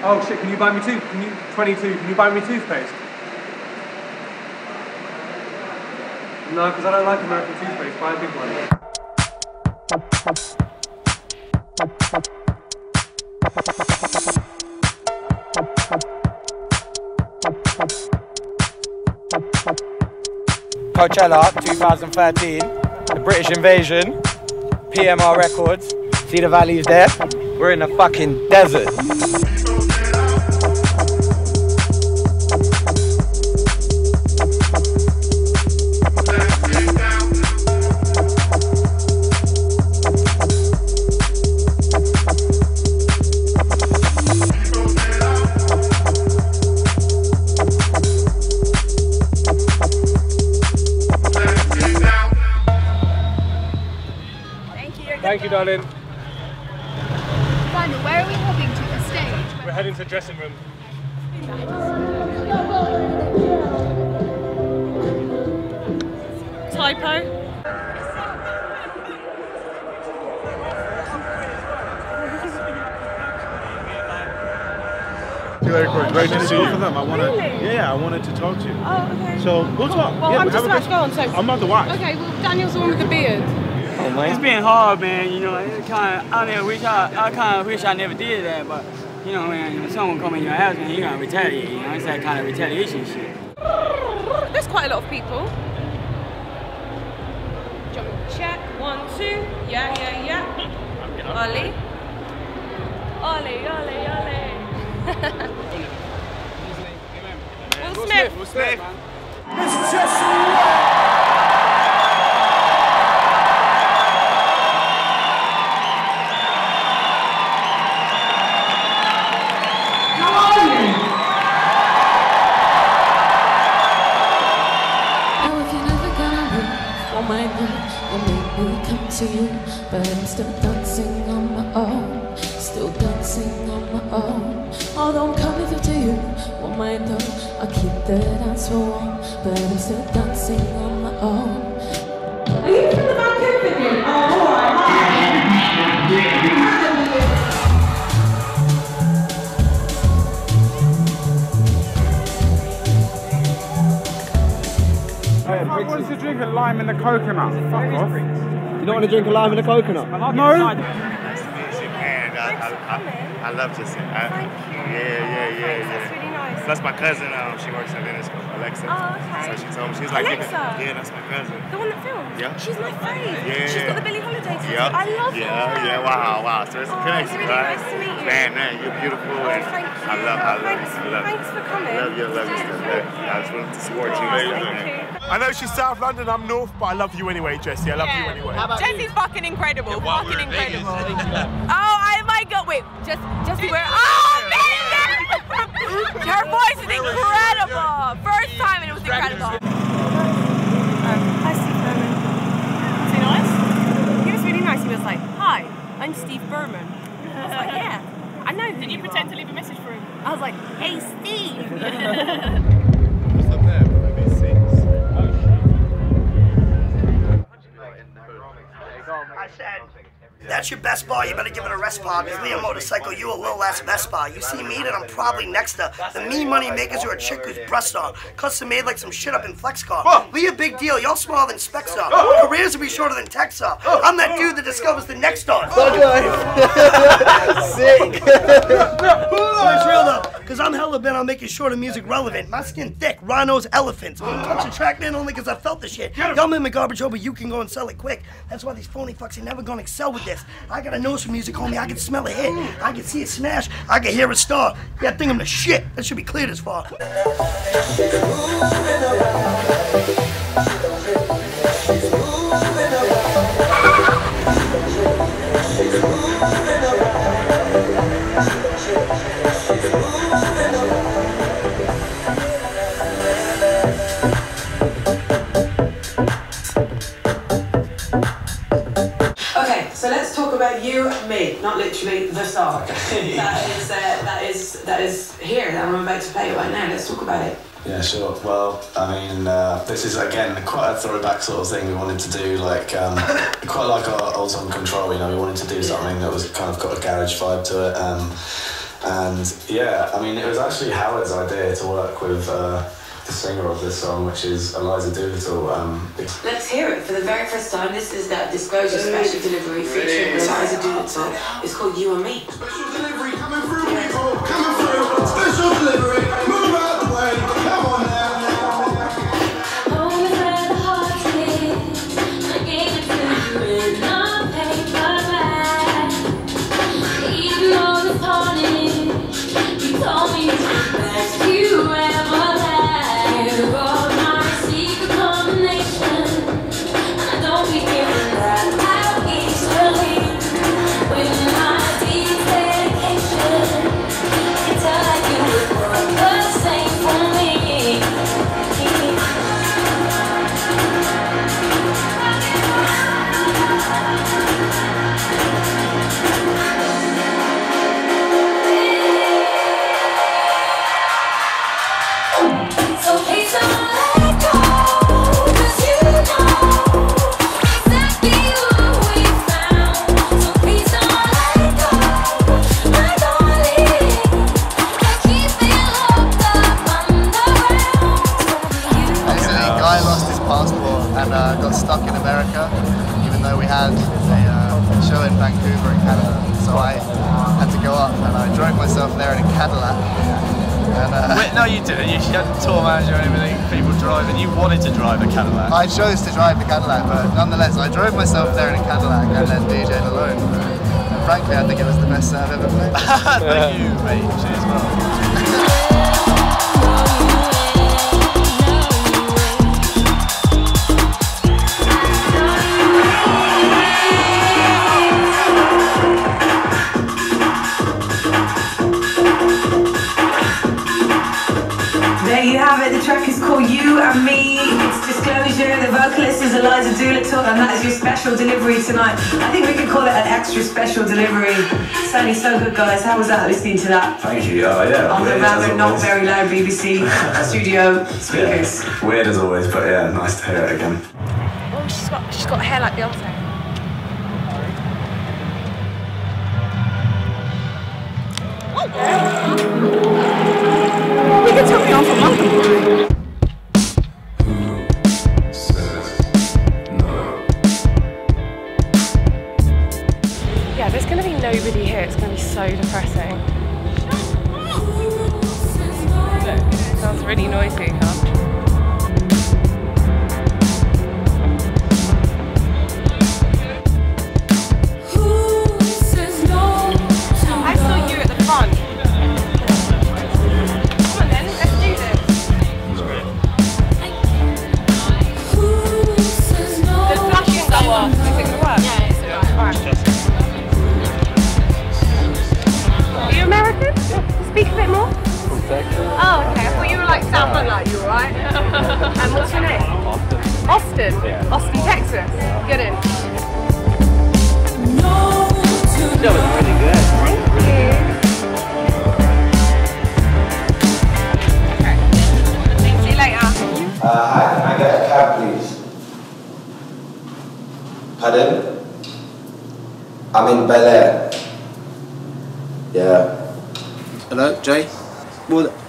Oh shit, can you buy me can you buy me toothpaste? No, because I don't like American toothpaste, buy a big one. Coachella 2013, the British Invasion, PMR Records, see the values there? We're in the fucking desert. Thank you, darling. Daniel, where are we heading to the stage? We're heading to the dressing room. Typo. Great to see you. I wanted, really? Yeah, I wanted to talk to you. Oh, okay. So we'll talk. Well, yeah, I'm just about to go on, so I'm on the watch. Okay. Well, Daniel's the one with the beard. It's been hard, man, you know, I kind of wish I never did that, but, you know, man, if someone come in your house, man, you're going to retaliate, you know, it's that kind of retaliation shit. There's quite a lot of people. Do you want me to check? 1, 2, yeah, yeah, yeah. Ollie. Ollie, Ollie, Ollie. Will Smith. Will Smith. Miss Jessie Ware. To you, but I'm still dancing on my own, still dancing on my own. Although I'm coming through to you, won't mind though, I'll keep the dance for warm, but I'm still dancing on my own. Are you from the back end with me? Oh, alright, hi. I want to drink a lime and a coconut. Fuck off. You don't want to drink a lime and a coconut? No. Nice to meet you, man. I love this. Thank you. Yeah. That's really nice. Plus my cousin, she works at Venice, Alexa. Oh, okay. So she told me, she's like, Alexa. Yeah, that's my cousin. The one that films? Yeah. She's my fave. Yeah. She's got the Billie Holiday tattoo. Yep. I love her. Yeah, wow. So it's crazy, right? It's really nice to meet you. Man, you're beautiful. Oh, and thank you. I love you. Thanks for coming. Love you. I just wanted to support you. Thank you. I know she's South London, I'm North, but I love you anyway, Jessie. I love you anyway. Jessie's fucking incredible. Yeah, fucking incredible. Oh my god, wait. Jessie Ware. Oh, amazing! Her voice is incredible. First time and it was incredible. Hi, Steve Berman. Was he nice? He was really nice. He was like, hi, I'm Steve Berman. I was like, yeah, I know. Did you pretend to leave a message for him? I was like, hey, Steve. That's your best bar, you better give it a rest, Bob. Because me a motorcycle, you a little ass best bar. You see me, then I'm probably next to the me money makers or a chick who's breast on. Custom made like some shit up in Flexcar. We a big deal, y'all smaller than Specs are. Careers will be shorter than Techs are. I'm that dude that discovers the next star. Sick. It's real though, because I'm hella bent on making sure the music relevant. My skin thick, rhinos, elephants. Touch a track man only because I felt the shit. Y'all make my garbage over, you can go and sell it quick. That's why these phony fucks ain't never gonna excel with this. I got a nose for music, homie. I can smell a hit. I can see it smash. I can hear it star. Yeah, I think I'm the shit. That should be cleared as far. You and me, not literally the song. That is here. That I'm about to play right now. Let's talk about it. Yeah, sure. Well, I mean, this is again quite a throwback sort of thing we wanted to do. Like, quite like our old song Control. You know, we wanted to do something that was kind of got a garage vibe to it. And yeah, I mean, it was actually Howard's idea to work with the singer of this song, which is Eliza Doolittle. Let's hear it for the very first time. This is that Disclosure special delivery featuring Eliza Doolittle. It's called You and Me. Special delivery coming through, people, coming through. Special delivery, move out the way, come on now. I chose to drive the Cadillac, but nonetheless I drove myself there in a Cadillac and then DJed alone. And frankly, I think it was the best I've ever played. Thank you, mate. Cheers, man. There you have it. The track is called You and Me. The vocalist is Eliza Doolittle, and that is your special delivery tonight. I think we could call it an extra special delivery. Sounding so good, guys. How was that, listening to that? Thank you. Yeah. On the rather not very loud BBC studio speakers. Yeah. Weird as always, but yeah, nice to hear it again. Oh, she's got hair like Beyonce.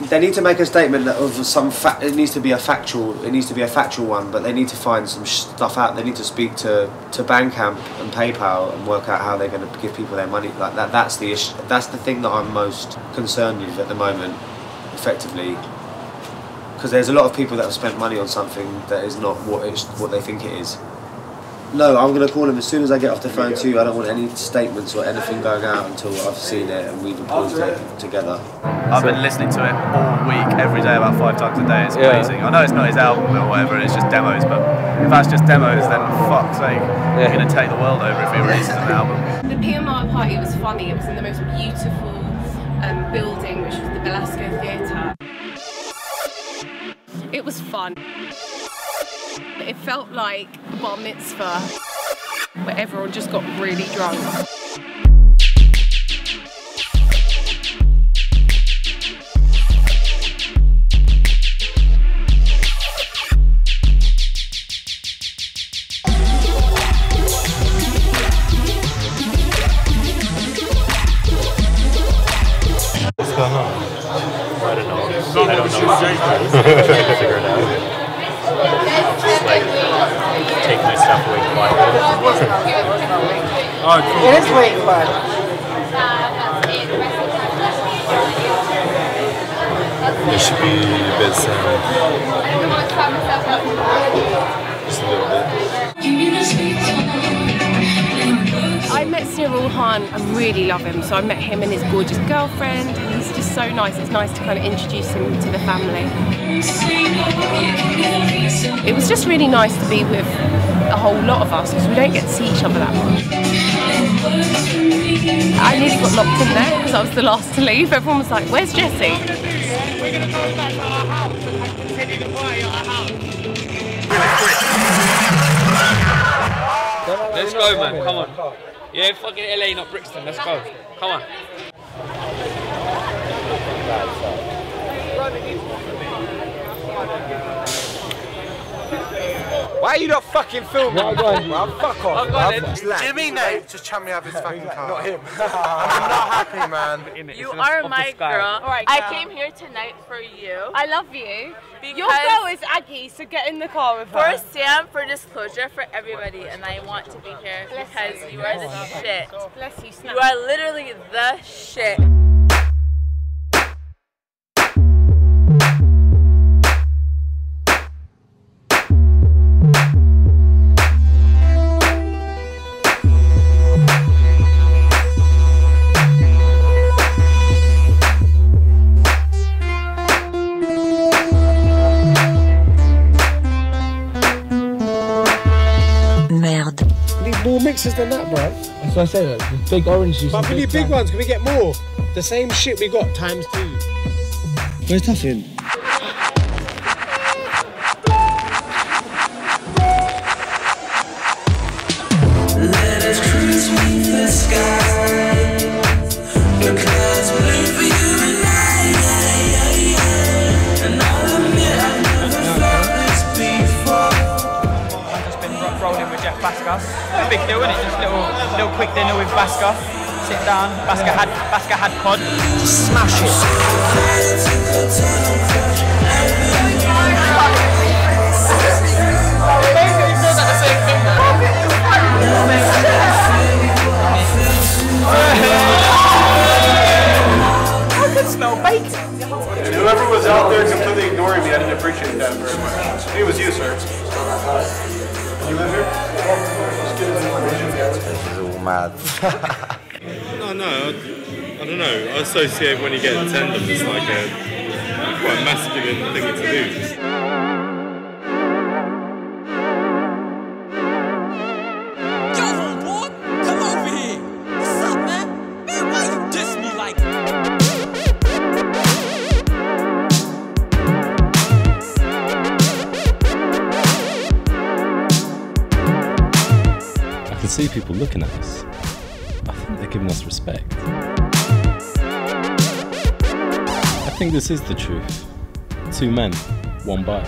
They need to make a statement that of some fact. It needs to be a factual. It needs to be a factual one. But they need to find some stuff out. They need to speak to Bandcamp and PayPal and work out how they're going to give people their money. Like that. That's the issue. That's the thing that I'm most concerned with at the moment. Effectively, because there's a lot of people that have spent money on something that is not what they think it is. No, I'm going to call him as soon as I get off the phone to you. I don't want any statements or anything going out until I've seen it and we've approved it together. I've been listening to it all week, every day, about 5 times a day. It's amazing. I know it's not his album or whatever, it's just demos, but if that's just demos, then for fuck's sake, we're going to take the world over if he releases an album. The PMR party was funny. It was in the most beautiful building, which was the Belasco Theatre. It was fun. It felt like a bar mitzvah, where everyone just got really drunk. don't know. I don't know. I don't know. I figure it out. Like, take my stuff away quietly. Oh, cool. It is way quiet. It should be a bit sound. Just a little bit. I met Cyril Hahn, I really love him, so I met him and his gorgeous girlfriend, and he's just so nice. It's nice to kind of introduce him to the family. It was just really nice to be with a whole lot of us, because we don't get to see each other that much. I nearly got locked in there, because I was the last to leave. Everyone was like, where's Jessie? We're going to go back to our house and continue to play at our house. Let's go, man, come on. Yeah, fucking LA, not Brixton. Let's go. Come on. Why are you not fucking filming? No, well, fuck off. Oh, Jimmy, no. Just tell me out of his fucking car. Not him. I'm not happy, man. You are my girl. Right, I came here tonight for you. I love you. Your girl is Aggie, so get in the car with her. For Sam, for Disclosure, for everybody, and I want to be here because you are the shit. Bless you, Snap. You are literally the shit. Than that, bro. That's what I said, like, the big orange juice. But we need big ones, can we get more? The same shit we got times two. Where's Tuffin? Let us cruise with the sky. The clouds blue for you and I. And I'll admit I've never felt this before. I've just been rolling with Jeff Baskus. Big deal, isn't it? Just little quick dinner with Bashmore. Sit down. Bashmore had cod. Smash it. I could smell bacon. Whoever was out there completely ignoring me, I didn't appreciate that very much. It was you, sir. You live here? This is all mad. I don't know. I associate when you get tender, it's like a quite masculine thing to do. Yo, homeboy, come over here. What's up, man? Man, why you diss me like see people looking at us. I think they're giving us respect. I think this is the truth. Two men, one bike.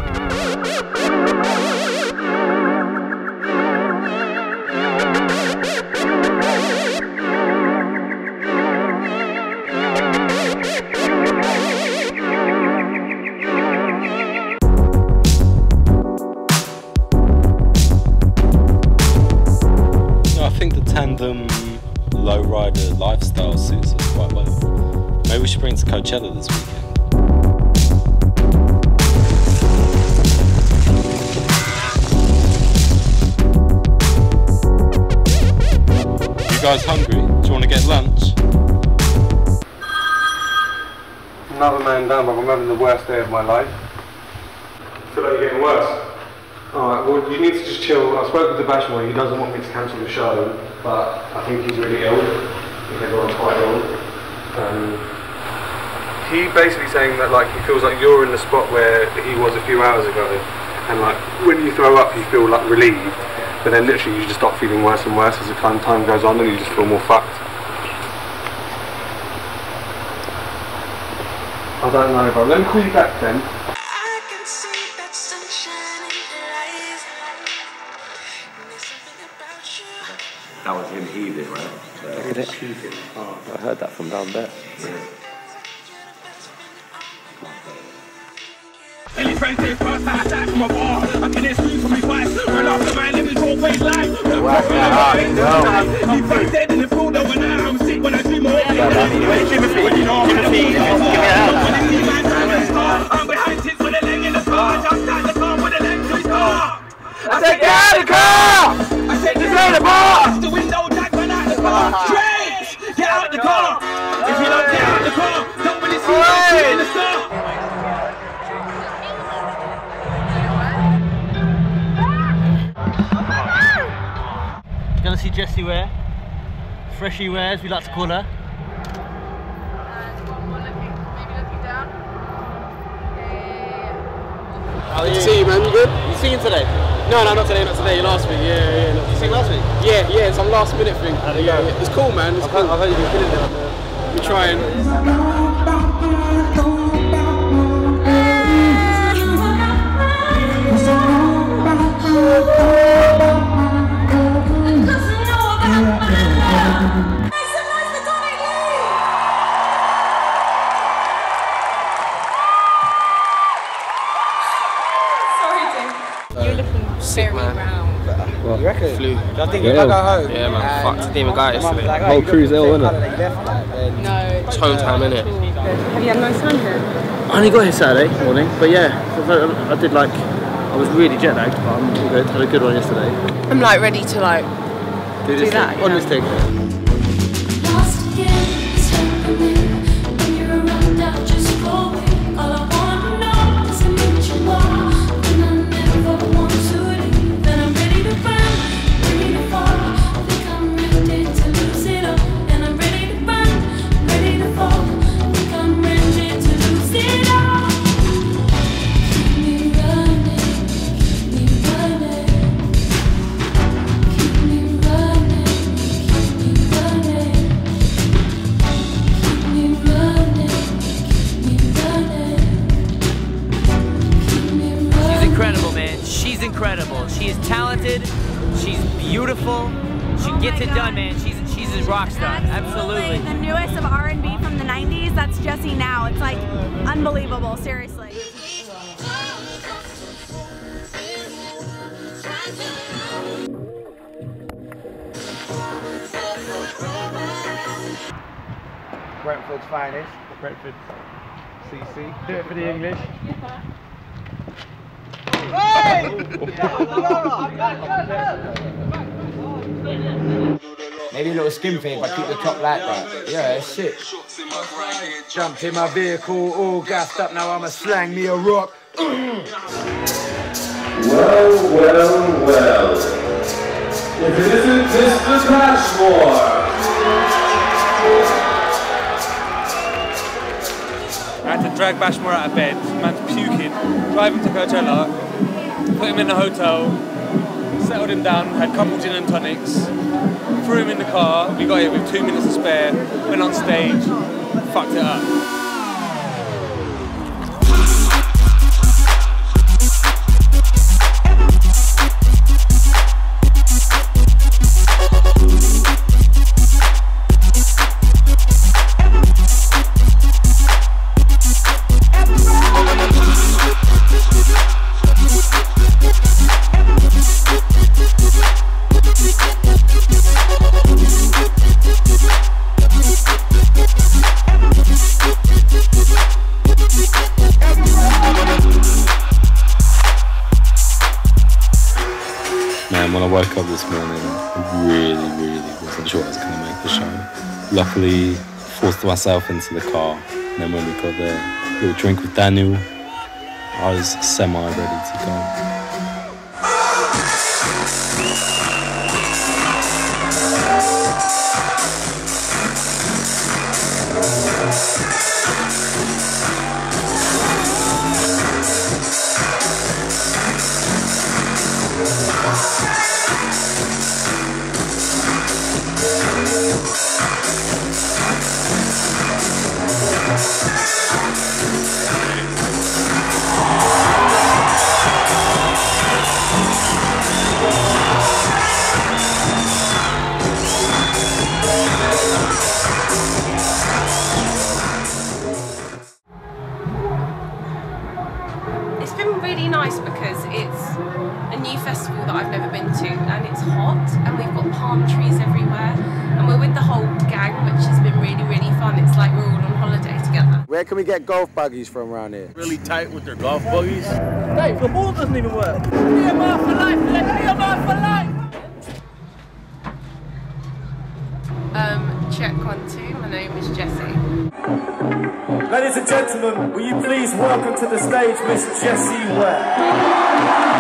Lowrider lifestyle suits us quite well. Maybe we should bring it to Coachella this weekend. You guys hungry? Do you want to get lunch? Another man down, but I'm having the worst day of my life. I feel like you're getting worse. Alright, well, you need to just chill. I spoke with the Bashmore, he doesn't want me to cancel the show, but I think he's really ill. I think everyone's quite ill. He basically saying that, like, he feels like you're in the spot where he was a few hours ago, and, like, when you throw up, you feel, like, relieved, but then literally you just start feeling worse and worse as the time goes on, and you just feel more fucked. I don't know, bro. Let me call you back then. That was him heaving, right? Look at it. I heard that from down there. Yeah. Billy Frank said first I attack from a bar. I can excuse me twice. Run off the man, let me go away live. He first dead in the field overnight. I'm sick when I dream of opening anyway. Give me a feed, I'm behind tits with a leg in the car. Just out the car with a leg to his car. I said get out of the car. I said get out of the bar. It's the window jack went out the car. Straight, get out the car. If you don't get out the car, don't really see you in the star. Gonna see Jessie Ware, Freshie Ware as we like to call her. And one more looking, maybe looking down. Yeah. How are you? Good to see you, man. You good? You singing today? No, no, not today. Last week, yeah. Did you sing last week? Yeah, it's some last minute thing. There you go. Yeah. It's cool, man. It's cool. I've heard you've been killing it. We're trying. I got home. Yeah, man, fucked the demon guy yesterday. The whole crew's ill, isn't it? No. It's home time, innit? Have you had a nice time here? I only got here Saturday morning, but yeah, I was really jet lagged, but I'm all good. Had a good one yesterday. I'm like ready to like do that. On this thing. Brentford's finest, Brentford CC. Do it for the English. Hey! Maybe a little skin thing, but keep the top like that. Yeah, that's shit. Jumped in my vehicle, all gassed up, now I'ma slang me a rock. Well. If it isn't Mr. Bashmore. I had to drag Bashmore out of bed, man's puking, drive him to Coachella, put him in the hotel, settled him down, had a couple gin and tonics, threw him in the car, we got here with 2 minutes to spare, went on stage, fucked it up. This morning, I really wasn't sure I was going to make the show. Luckily, forced myself into the car, and then when we got there, a little drink with Daniel, I was semi-ready to go. new festival that I've never been to, and it's hot, and we've got palm trees everywhere, and we're with the whole gang, which has been really, really fun. It's like we're all on holiday together. Where can we get golf buggies from around here? Really tight with their golf buggies. Dave, the ball doesn't even work. PMR for life, PMR for life! Check 1, 2, my name is Jessie. Ladies and gentlemen, will you please welcome to the stage Miss Jessie Ware.